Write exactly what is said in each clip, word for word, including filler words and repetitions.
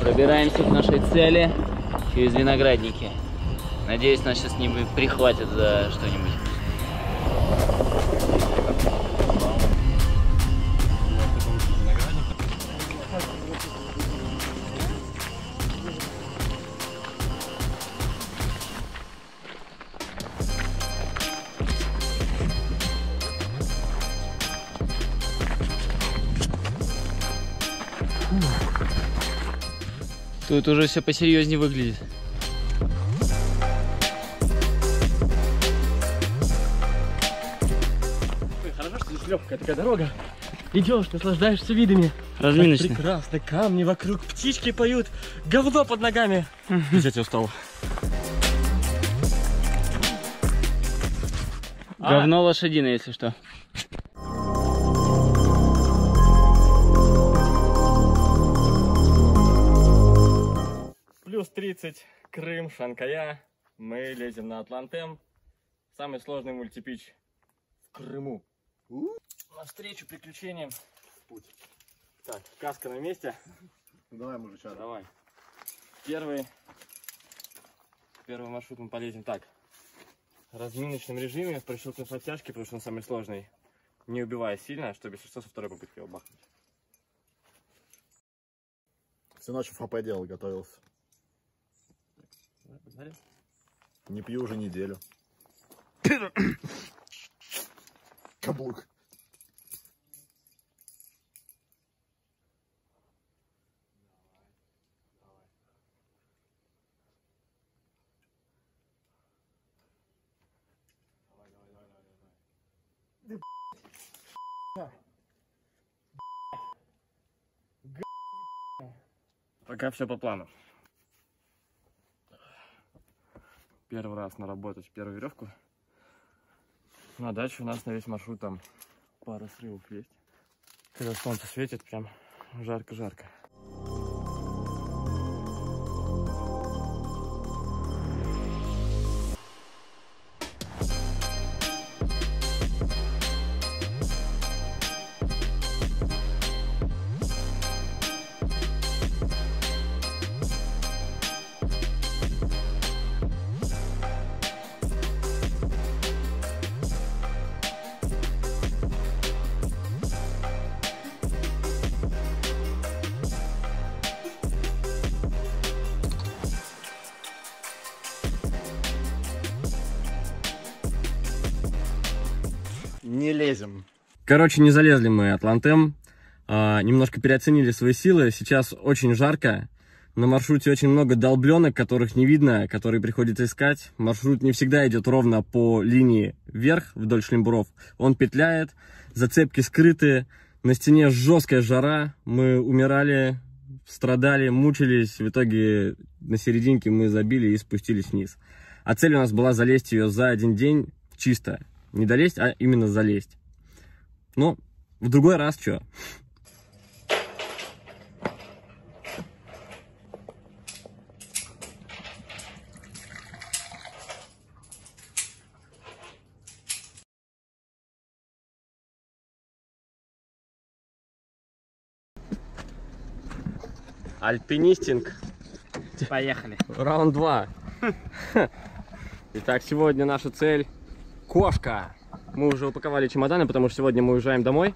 Пробираемся к нашей цели через виноградники. Надеюсь, нас сейчас не прихватят за что-нибудь. Тут уже все посерьезнее выглядит. Хорошо, что здесь легкая такая дорога. Идешь, наслаждаешься видами. Разминочный. Прекрасно, камни вокруг, птички поют, говно под ногами. Пиздец, я устал. Говно лошадиное, если что. плюс тридцать, Крым, Шаан-Кая. Мы лезем на Атлант-М. Самый сложный мультипич в Крыму. Навстречу приключениям в путь. Так, каска на месте. Давай, мужичок. Давай. Первый, первый маршрут мы полезем так. В разминочном режиме, прощелкнув оттяжки, потому что он самый сложный. Не убивая сильно, чтобы если что, со второй попытки его бахнуть. Всю ночь ФП делал, готовился. Погнали. Не пью уже неделю. Каблук. Пока все по плану. Первый раз наработать первую веревку. На дачу у нас на весь маршрут там пара срывов есть. Когда солнце светит, прям жарко-жарко. Не лезем. Короче, не залезли мы Атлант-М. А, немножко переоценили свои силы. Сейчас очень жарко. На маршруте очень много долбленок, которых не видно, которые приходится искать. Маршрут не всегда идет ровно по линии вверх, вдоль шлембуров. Он петляет, зацепки скрыты. На стене жесткая жара. Мы умирали, страдали, мучились. В итоге на серединке мы забили и спустились вниз. А цель у нас была залезть ее за один день чисто. Не долезть, а именно залезть. Но в другой раз что? Альпинистинг. Поехали. Раунд два. Итак, сегодня наша цель — Кошка. Мы уже упаковали чемоданы, потому что сегодня мы уезжаем домой.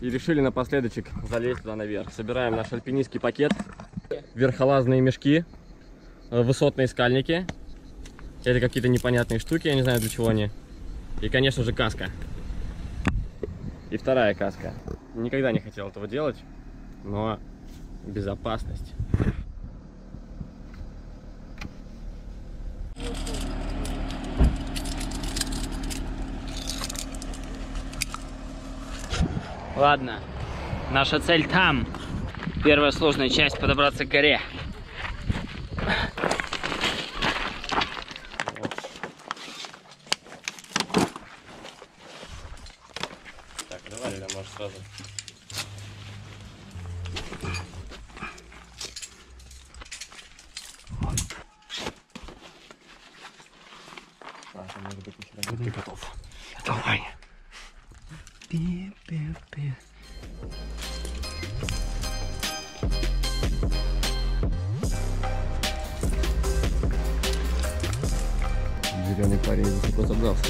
И решили напоследочек залезть туда наверх. Собираем наш альпинистский пакет. Верхолазные мешки. Высотные скальники. Это какие-то непонятные штуки, я не знаю, для чего они. И, конечно же, каска. И вторая каска. Никогда не хотел этого делать, но безопасность. Ладно, наша цель там. Первая сложная часть — подобраться к горе. Так, давай, да, может, сразу. А, там, может быть, не сразу. Ты готов? Давай. Пи-пи-пи. зеленый парень высоко забрался.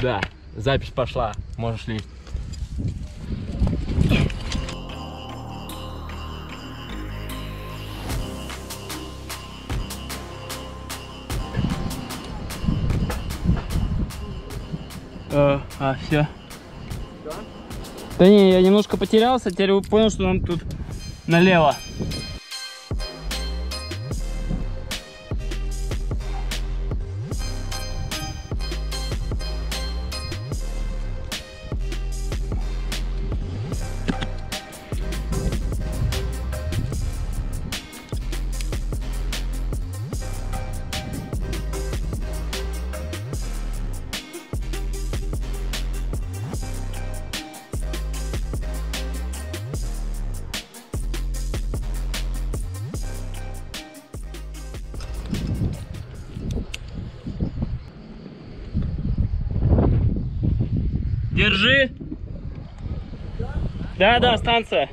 Да, запись пошла, можешь лезть. А, а все. Да? Да не, я немножко потерялся, теперь понял, что нам тут налево. Держи. Да, да, станция.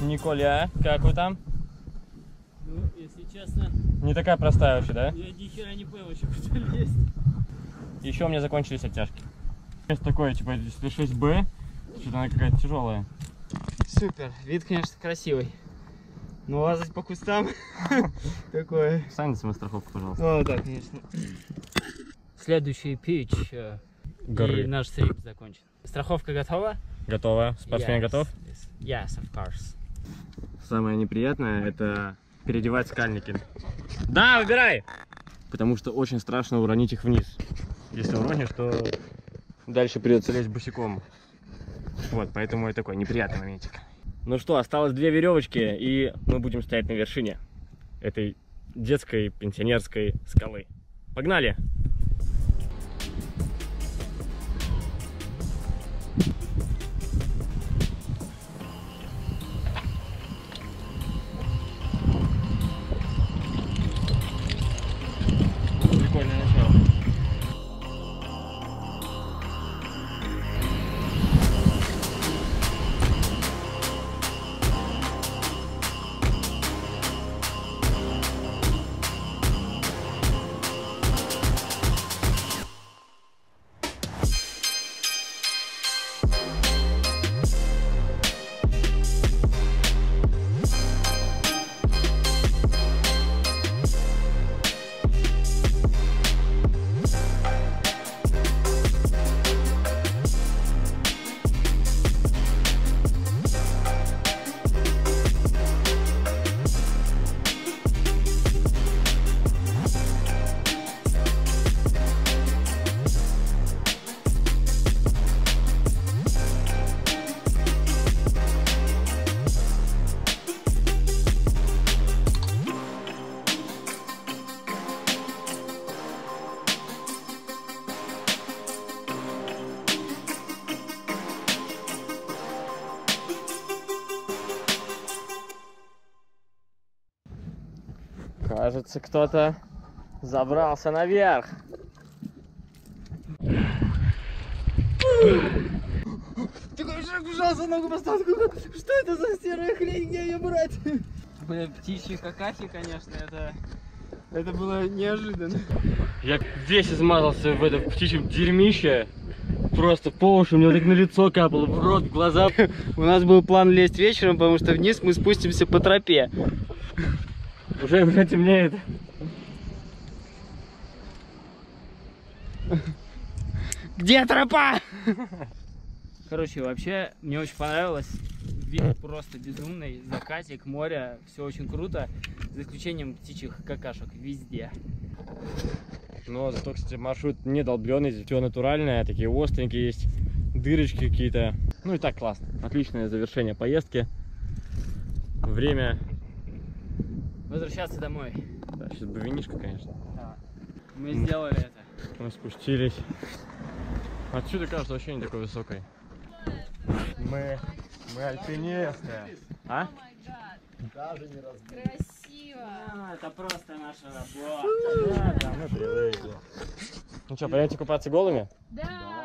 Николя, как вы там? Ну, если честно... Не такая простая вообще, да? Я ни хера не понял, что там есть. Еще у меня закончились оттяжки. Сейчас такое, типа, шесть бэ, что-то она какая-то тяжелая. Супер, вид, конечно, красивый. Но лазать по кустам такое. Сань, сама страховку, пожалуйста. О, да, конечно. Следующий пич. Горы. И наш стрип закончен. Страховка готова? Готова. Спортсмен готов? Yes, of course. Самое неприятное — это переодевать скальники. Да, выбирай! Потому что очень страшно уронить их вниз. Если уронишь, то... Дальше придется лезть босиком. Вот, поэтому и такой неприятный моментик. Ну что, осталось две веревочки, и мы будем стоять на вершине этой детской пенсионерской скалы. Погнали! Кажется, кто-то забрался наверх. Такой шаг ужасный, ногу поставил. Что это за серая хрень, где ее брать? Блин, птичьи какахи, конечно, это... Это было неожиданно. Я весь измазался в этом птичьем дерьмище. Просто по уши, у меня так на лицо капало, в рот, в глаза. У нас был план лезть вечером, потому что вниз мы спустимся по тропе. Уже, уже темнеет. Где тропа? Короче, вообще мне очень понравилось. Вид просто безумный, закатик, море, все очень круто, за исключением птичьих какашек везде. Но зато, кстати, маршрут не долбленый, все натуральное, такие остренькие есть, дырочки какие-то. Ну и так классно. Отличное завершение поездки. Время возвращаться домой. Да, сейчас бы винишка, конечно. Да. Мы сделали мы... это. Мы спустились. Отсюда кажется вообще не такой высокой. Мы... Мы альпинисты. А? Даже не разбили. Красиво. А, это просто наша работа. Да, да, мы привыкли. Ну что, пойдемте купаться голыми? Да.